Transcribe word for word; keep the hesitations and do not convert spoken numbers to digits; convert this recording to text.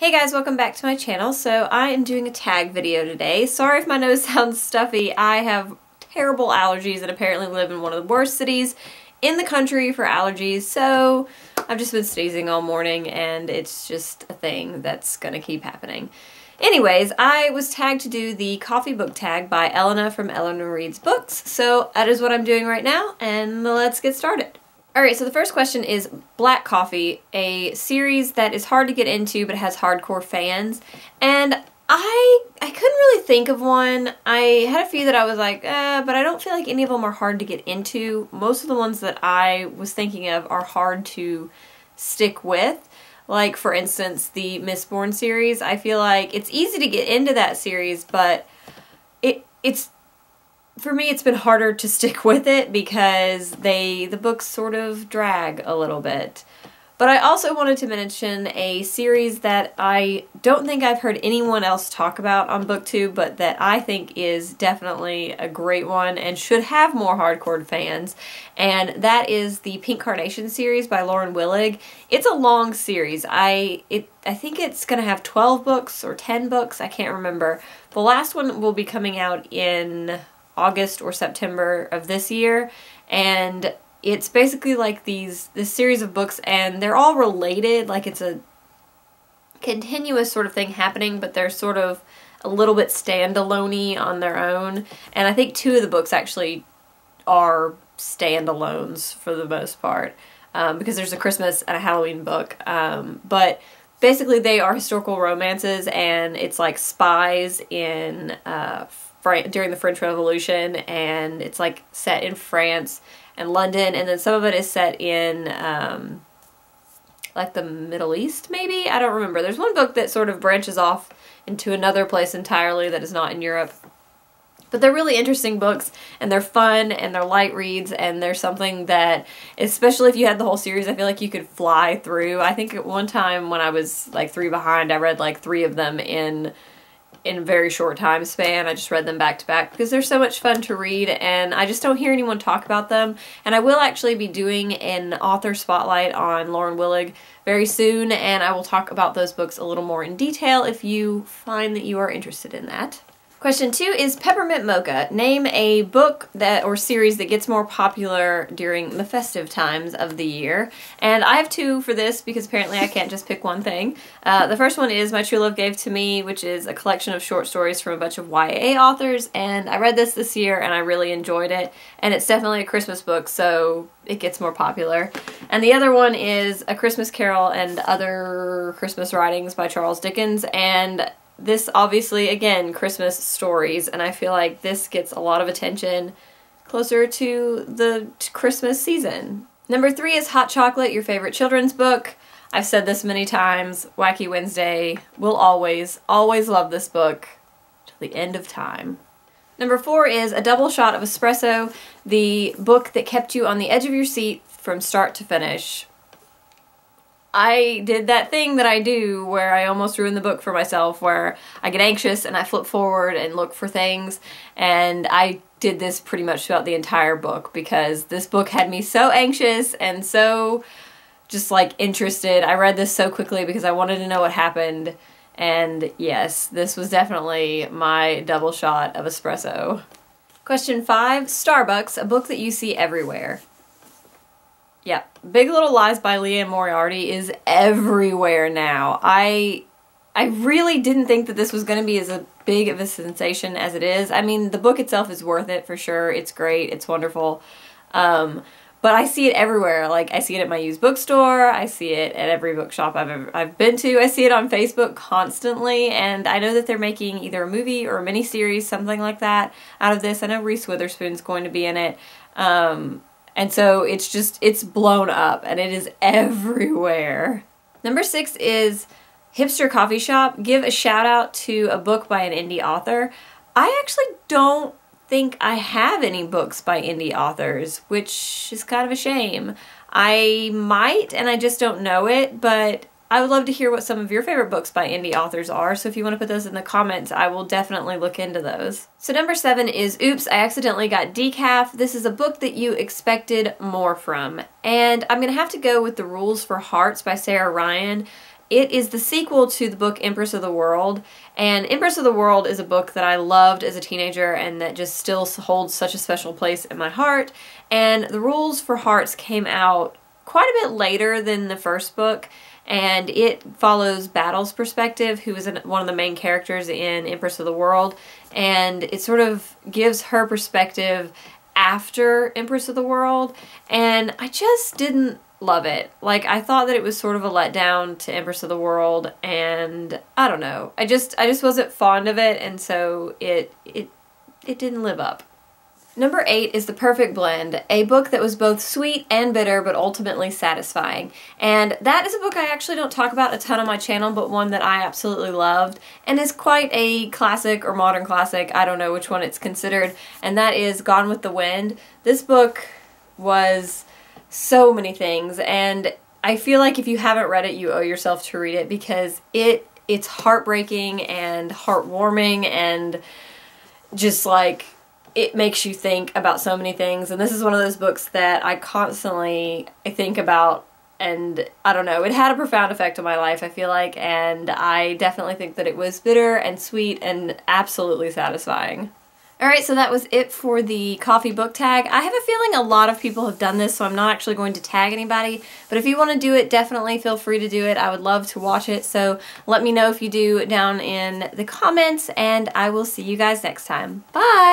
Hey guys, welcome back to my channel. So I am doing a tag video today. Sorry if my nose sounds stuffy. I have terrible allergies and apparently live in one of the worst cities in the country for allergies. So I've just been sneezing all morning and it's just a thing that's gonna keep happening. Anyways, I was tagged to do the coffee book tag by Elena from Elena Reads Books. So that is what I'm doing right now and let's get started. Alright, so the first question is Black Coffee, a series that is hard to get into but has hardcore fans, and I I couldn't really think of one. I had a few that I was like, eh, but I don't feel like any of them are hard to get into. Most of the ones that I was thinking of are hard to stick with. Like, for instance, the Mistborn series. I feel like it's easy to get into that series, but it it's... for me, it's been harder to stick with it because they the books sort of drag a little bit. But I also wanted to mention a series that I don't think I've heard anyone else talk about on BookTube, but that I think is definitely a great one and should have more hardcore fans, and that is the Pink Carnation series by Lauren Willig. It's a long series. I it I think it's gonna have twelve books or ten books. I can't remember. The last one will be coming out in August or September of this year, and it's basically like these this series of books, and they're all related. Like, it's a continuous sort of thing happening, but they're sort of a little bit standalone-y on their own, and I think two of the books actually are standalones for the most part, um, because there's a Christmas and a Halloween book, um, but basically they are historical romances, and it's like spies in uh, during the French Revolution, and it's like set in France and London, and then some of it is set in um, like the Middle East, maybe? I don't remember. There's one book that sort of branches off into another place entirely that is not in Europe. But they're really interesting books, and they're fun, and they're light reads, and they're something that, especially if you had the whole series, I feel like you could fly through. I think at one time when I was like three behind, I read like three of them in in a very short time span. I just read them back to back because they're so much fun to read, and I just don't hear anyone talk about them. And I will actually be doing an author spotlight on Lauren Willig very soon, and I will talk about those books a little more in detail if you find that you are interested in that. Question two is Peppermint Mocha. Name a book that or series that gets more popular during the festive times of the year. And I have two for this because apparently I can't just pick one thing. Uh, the first one is My True Love Gave to Me, which is a collection of short stories from a bunch of Y A authors. And I read this this year and I really enjoyed it. And it's definitely a Christmas book, so it gets more popular. And the other one is A Christmas Carol and Other Christmas Writings by Charles Dickens. And this, obviously, again, Christmas stories, and I feel like this gets a lot of attention closer to the Christmas season. Number three is Hot Chocolate, your favorite children's book. I've said this many times, Wacky Wednesday. We'll always, always love this book till the end of time. Number four is A Double Shot of Espresso, the book that kept you on the edge of your seat from start to finish. I did that thing that I do where I almost ruin the book for myself, where I get anxious and I flip forward and look for things, and I did this pretty much throughout the entire book because this book had me so anxious and so just like interested. I read this so quickly because I wanted to know what happened, and yes, this was definitely my double shot of espresso. Question five, Starbucks, a book that you see everywhere. Yeah, Big Little Lies by Liane Moriarty is everywhere now. I I really didn't think that this was going to be as a big of a sensation as it is. I mean, the book itself is worth it for sure. It's great. It's wonderful. Um, but I see it everywhere. Like, I see it at my used bookstore. I see it at every bookshop I've ever, I've been to. I see it on Facebook constantly, and I know that they're making either a movie or a miniseries, something like that, out of this. I know Reese Witherspoon's going to be in it. Um... And so it's just, it's blown up and it is everywhere. Number six is Hipster Coffee Shop. Give a shout out to a book by an indie author. I actually don't think I have any books by indie authors, which is kind of a shame. I might, and I just don't know it, but I would love to hear what some of your favorite books by indie authors are, so if you want to put those in the comments, I will definitely look into those. So number seven is Oops, I Accidentally Got Decaf. This is a book that you expected more from. And I'm going to have to go with The Rules for Hearts by Sarah Ryan. It is the sequel to the book Empress of the World, and Empress of the World is a book that I loved as a teenager and that just still holds such a special place in my heart. And The Rules for Hearts came out quite a bit later than the first book, and it follows Battle's perspective, who is one of the main characters in Empress of the World, and it sort of gives her perspective after Empress of the World, and I just didn't love it. Like, I thought that it was sort of a letdown to Empress of the World, and I don't know. I just I just wasn't fond of it, and so it it it didn't live up. Number eight is The Perfect Blend, a book that was both sweet and bitter but ultimately satisfying. And that is a book I actually don't talk about a ton on my channel, but one that I absolutely loved and is quite a classic or modern classic. I don't know which one it's considered, and that is Gone with the Wind. This book was so many things, and I feel like if you haven't read it, you owe yourself to read it, because it it's heartbreaking and heartwarming and just like it makes you think about so many things. And this is one of those books that I constantly think about, and I don't know, it had a profound effect on my life, I feel like, and I definitely think that it was bitter and sweet and absolutely satisfying. Alright, so that was it for the coffee book tag. I have a feeling a lot of people have done this, so I'm not actually going to tag anybody, but if you want to do it, definitely feel free to do it. I would love to watch it, so let me know if you do down in the comments, and I will see you guys next time. Bye!